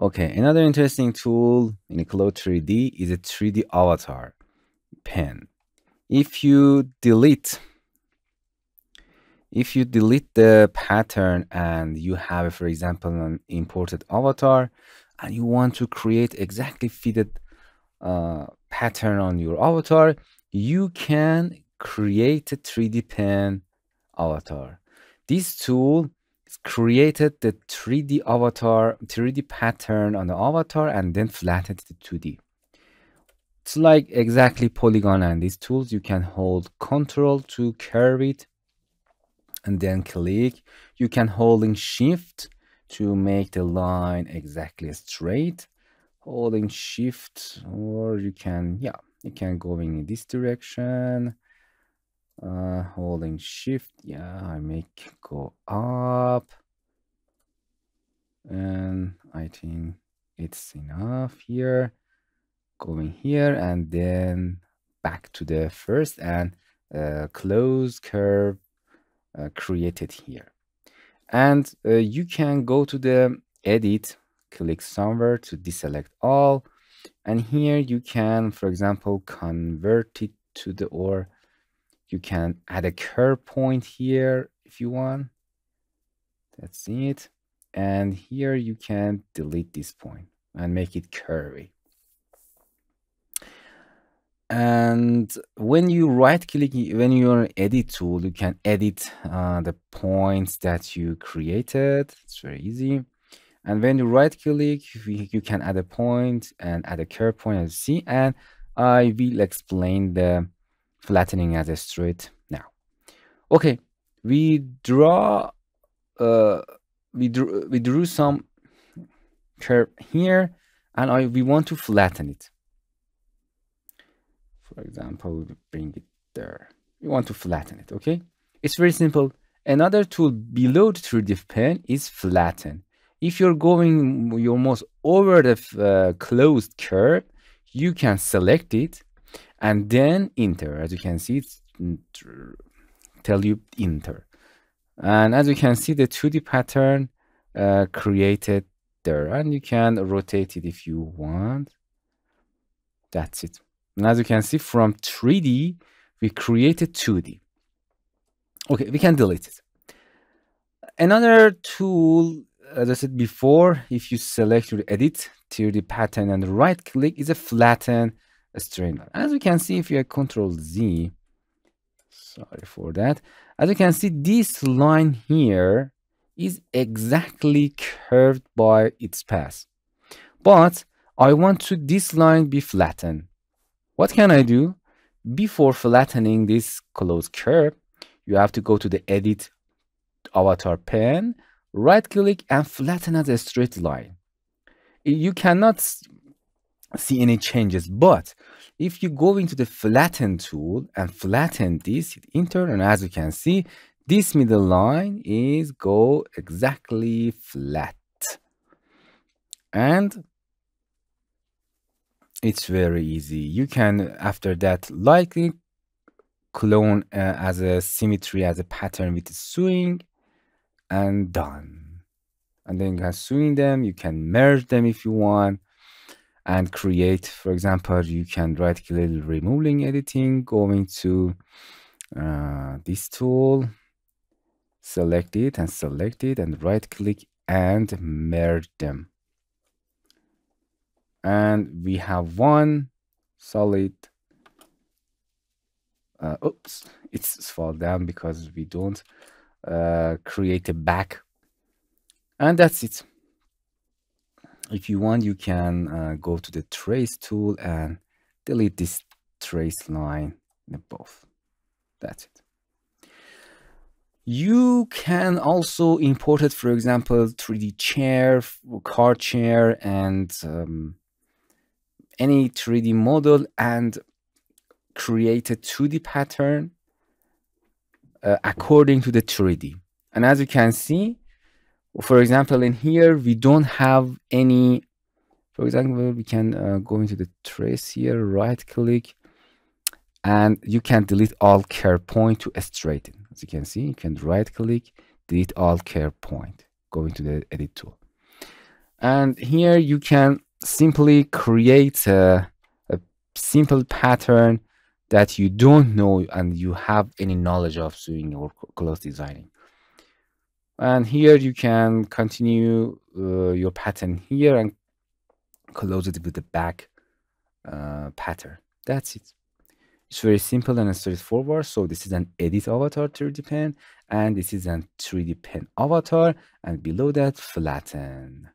Okay, another interesting tool in Clo3D is a 3D avatar pen. If you delete the pattern and you have, for example, an imported avatar and you want to create exactly fitted pattern on your avatar, you can create a 3D pen avatar. This tool created the 3D avatar, 3D pattern on the avatar, and then flattened it to 2D. It's like exactly polygon, and these tools you can hold Ctrl to curve it and then click. You can holding Shift to make the line exactly straight, holding Shift, or you can, yeah, you can go in this direction, holding Shift, yeah, I make go up, and I think it's enough here, going here and then back to the first, and close curve created here. And you can go to the edit, click somewhere to deselect all, and here you can, for example, convert it to the, or you can add a curve point here if you want. That's it. And here you can delete this point and make it curvy. And when you right click, when you're edit tool, you can edit the points that you created. It's very easy. And when you right click, you can add a point and add a curve point, as you see. And I will explain the flattening as a straight now. Okay, we drew some curve here, and we want to flatten it. For example, bring it there. We want to flatten it, okay? It's very simple. Another tool below the 3D pen is flatten. If you're going, you're almost over the closed curve, you can select it and then enter. As you can see, it's tell you enter. And as you can see, the 2D pattern created there. And you can rotate it if you want. That's it. And as you can see, from 3D, we created 2D. Okay, we can delete it. Another tool, as I said before, if you select your edit 3D pattern and right click, is a flatten straight line. As you can see, if you Control Z, sorry for that. As you can see, this line here is exactly curved by its path. But I want to this line be flattened. What can I do? Before flattening this closed curve, you have to go to the edit avatar pen, right click, and flatten as a straight line. You cannot see any changes, but if you go into the flatten tool and flatten this, hit enter, and as you can see, this middle line is go exactly flat. And it's very easy. You can, after that, likely clone as a symmetry, as a pattern with swing, and done. And then you can swing them, you can merge them if you want, and create, for example, you can right click, removing editing, going to this tool, select it, and right click and merge them. And we have one solid, oops, it's fall down because we don't create a back. And that's it. If you want, you can go to the trace tool and delete this trace line above. That's it. You can also import it, for example, 3D chair, car chair, and any 3D model, and create a 2D pattern according to the 3D. And as you can see, for example, in here, we don't have any, for example, we can go into the trace here, right click, and you can delete all curve point to straighten. As you can see, you can right click, delete all curve point, go into the edit tool. And here you can simply create a simple pattern that you don't know and you have any knowledge of doing or clothes designing. And here you can continue your pattern here and close it with the back pattern. That's it. It's very simple and straightforward. So this is an edit avatar 3D pen, and this is an 3D pen avatar, and below that flatten.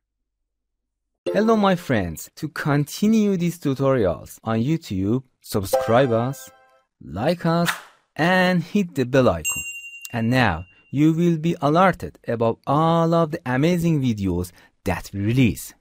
Hello my friends, to continue these tutorials on YouTube, subscribe us, like us, and hit the bell icon. And now you will be alerted about all of the amazing videos that we release.